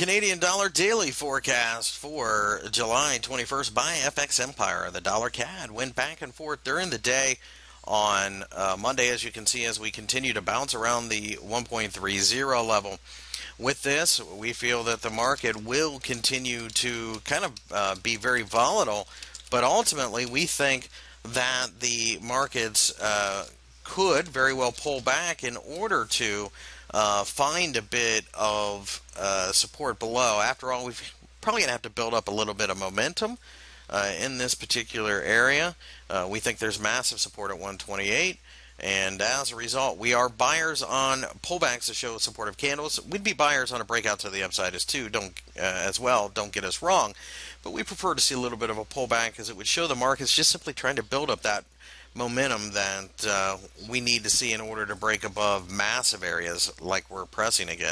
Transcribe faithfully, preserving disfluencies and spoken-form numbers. Canadian dollar daily forecast for July twenty-first by F X Empire. The dollar C A D went back and forth during the day on uh, Monday, as you can see, as we continue to bounce around the one point three zero level. With this, we feel that the market will continue to kind of uh, be very volatile, but ultimately we think that the markets uh, could very well pull back in order to uh, find a bit of uh, support below. After all, we've probably going to have to build up a little bit of momentum uh, in this particular area. Uh, we think there's massive support at one twenty-eight. And as a result, we are buyers on pullbacks to show supportive candles. We'd be buyers on a breakout to the upside as too. Don't uh, as well. Don't get us wrong, but we prefer to see a little bit of a pullback as it would show the market's just simply trying to build up that momentum that uh, we need to see in order to break above massive areas like we're pressing against.